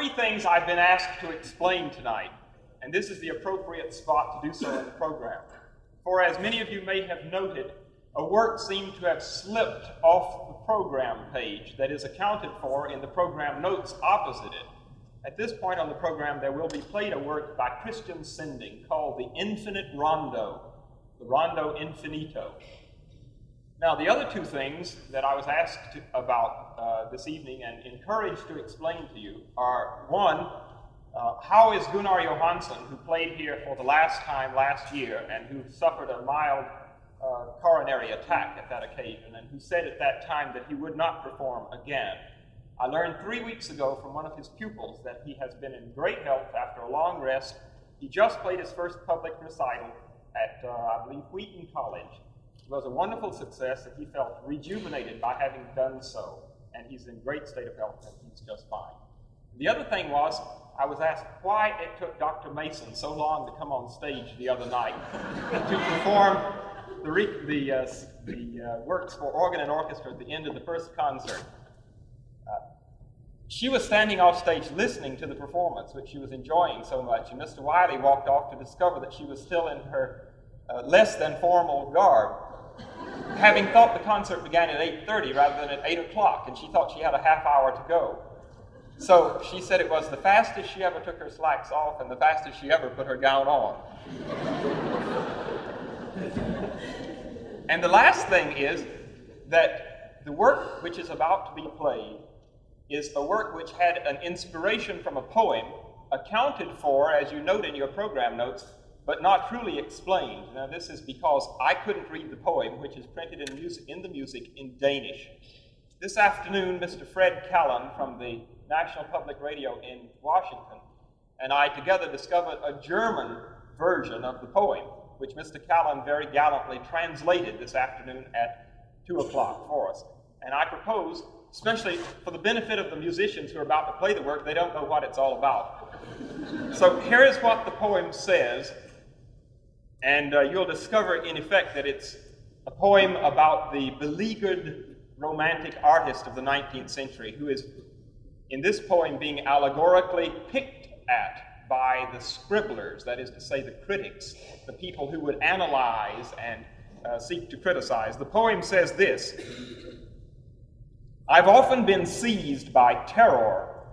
three things I've been asked to explain tonight, and this is the appropriate spot to do so in the program. For as many of you may have noted, a work seemed to have slipped off the program page that is accounted for in the program notes opposite it. At this point on the program, there will be played a work by Christian Sinding called The Infinite Rondo, the Rondo Infinito. Now, the other two things that I was asked about this evening and encouraged to explain to you are, one, how is Gunnar Johansson, who played here for the last time last year and who suffered a mild coronary attack at that occasion and who said at that time that he would not perform again. I learned 3 weeks ago from one of his pupils that he has been in great health after a long rest. He just played his first public recital at, I believe, Wheaton College. It was a wonderful success, and he felt rejuvenated by having done so. And he's in great state of health, and he's just fine. The other thing was, I was asked why it took Dr. Mason so long to come on stage the other night to perform the works for organ and orchestra at the end of the first concert. She was standing off stage listening to the performance, which she was enjoying so much, and Mr. Wiley walked off to discover that she was still in her less than formal garb, having thought the concert began at 8:30 rather than at 8 o'clock, and she thought she had a half hour to go. So she said it was the fastest she ever took her slacks off and the fastest she ever put her gown on. And the last thing is that the work which is about to be played is a work which had an inspiration from a poem accounted for, as you note in your program notes, but not truly explained. Now, this is because I couldn't read the poem, which is printed in the music in Danish. This afternoon, Mr. Fred Callan from the National Public Radio in Washington and I together discovered a German version of the poem, which Mr. Callan very gallantly translated this afternoon at 2 o'clock for us. And I proposed, especially for the benefit of the musicians who are about to play the work, they don't know what it's all about. So here is what the poem says. And you'll discover, in effect, that it's a poem about the beleaguered romantic artist of the 19th century who is, in this poem, being allegorically picked at by the scribblers, that is to say, the critics, the people who would analyze and seek to criticize. The poem says this: I've often been seized by terror,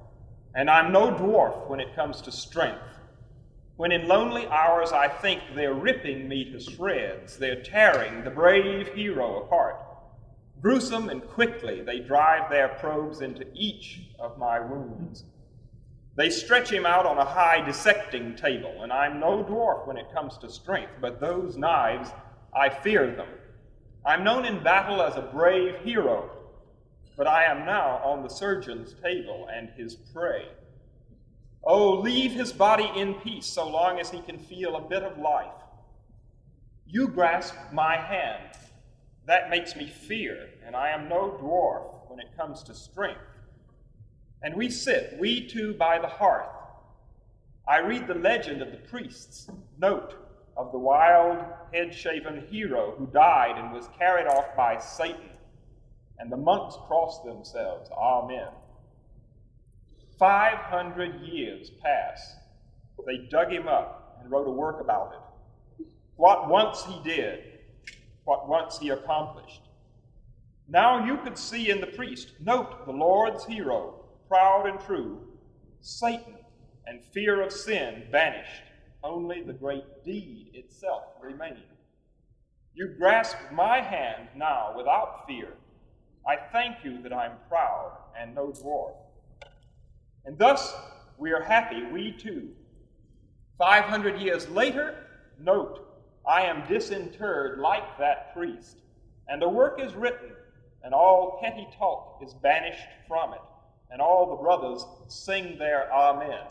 and I'm no dwarf when it comes to strength. When in lonely hours I think they're ripping me to shreds, they're tearing the brave hero apart. Gruesome and quickly they drive their probes into each of my wounds. They stretch him out on a high dissecting table, and I'm no dwarf when it comes to strength, but those knives, I fear them. I'm known in battle as a brave hero, but I am now on the surgeon's table and his prey. Oh, leave his body in peace so long as he can feel a bit of life. You grasp my hand. That makes me fear, and I am no dwarf when it comes to strength. And we sit, we two, by the hearth. I read the legend of the priest's note of the wild, head-shaven hero who died and was carried off by Satan. And the monks cross themselves. Amen. 500 years pass. They dug him up and wrote a work about it. What once he did, what once he accomplished. Now you could see in the priest, note the Lord's hero, proud and true, Satan and fear of sin banished. Only the great deed itself remained. You grasp my hand now without fear. I thank you that I'm proud and no dwarf. And thus, we are happy, we too. 500 years later, note, I am disinterred like that priest, and a work is written, and all petty talk is banished from it, and all the brothers sing their amen.